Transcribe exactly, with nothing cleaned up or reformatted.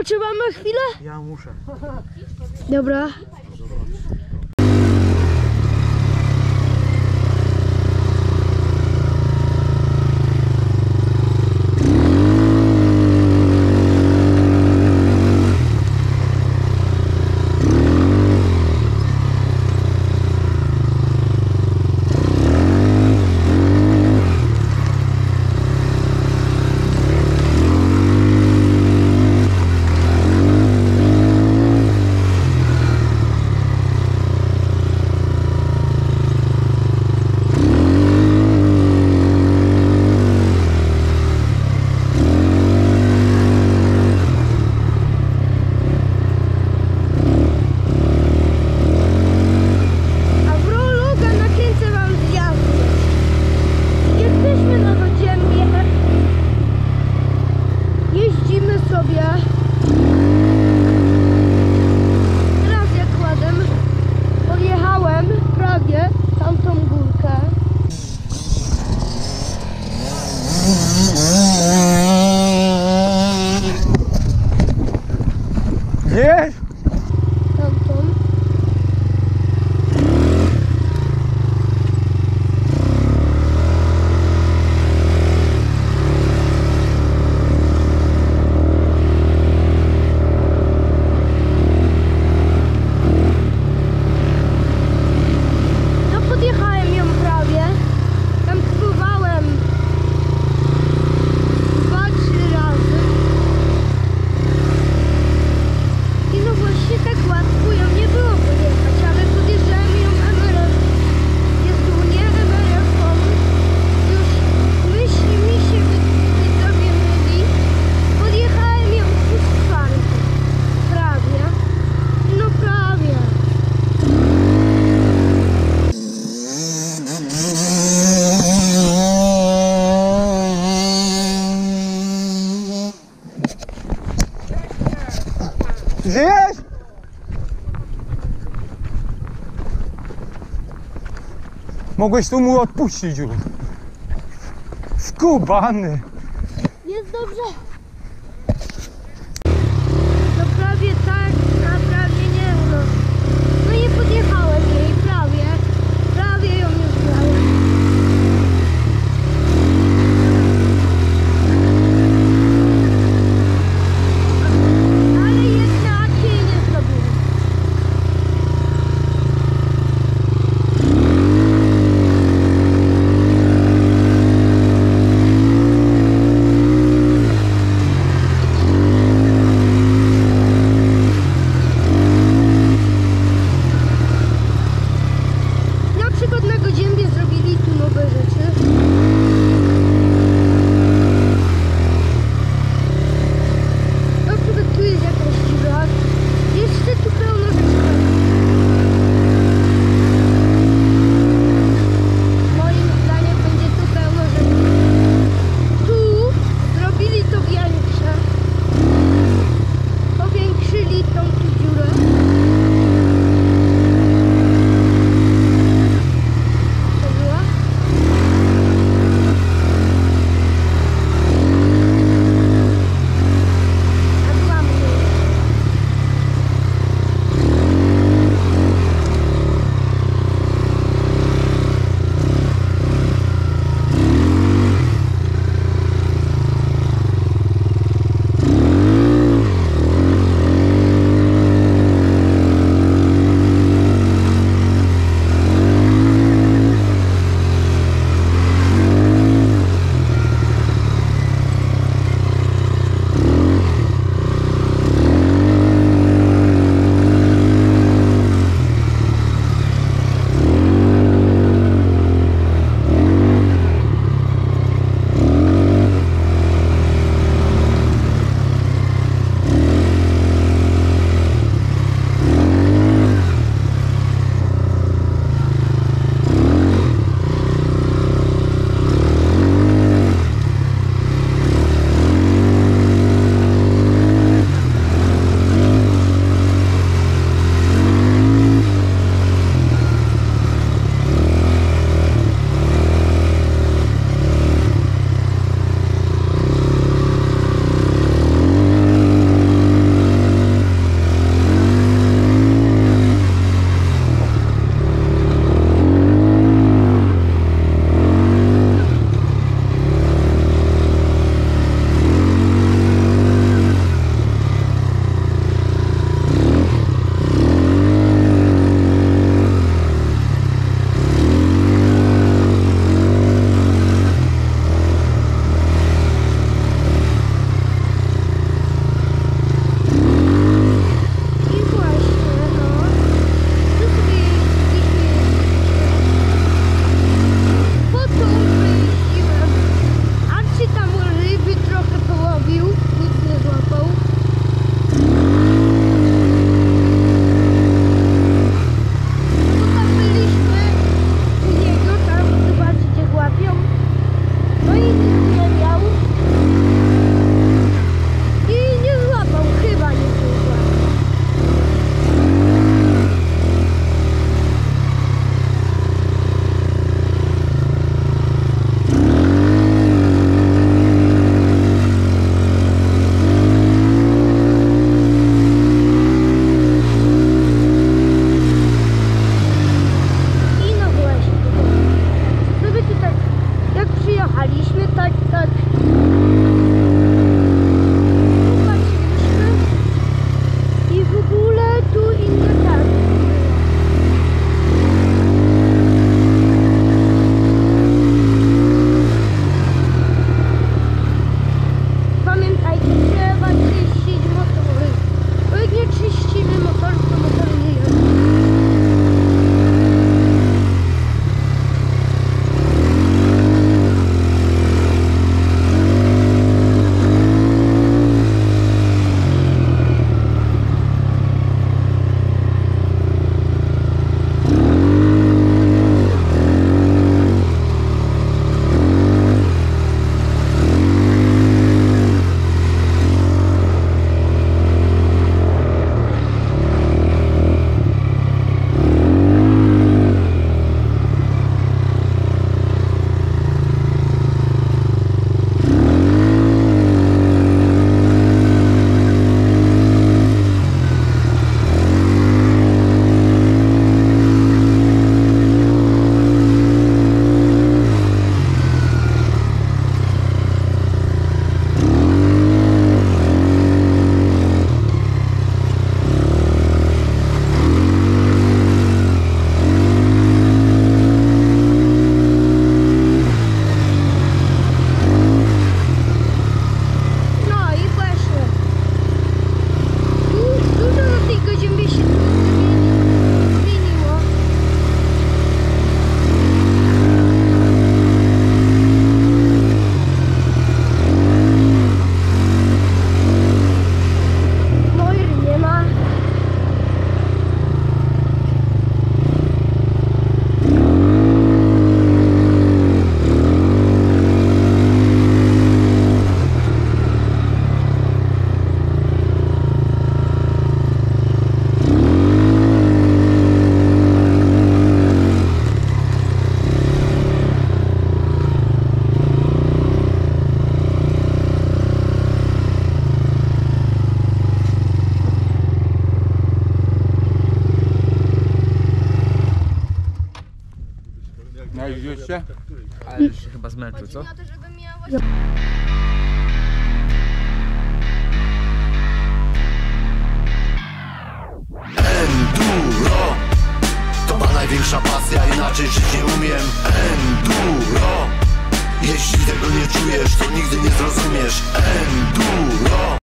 odpoczywamy chwilę? Ja muszę. Dobra. Żyjesz? Mogłeś tu mu odpuścić już. Skubany. Jest dobrze. No prawie tak, a prawie nie. No, no nie podjechałem jej, prawie. Prawie ją nie zjechałem. Już się? Ale już się chyba zmęczył, co? Enduro to ma największa pasja, inaczej żyć nie umiem. Enduro, jeśli tego nie czujesz, to nigdy nie zrozumiesz. Enduro.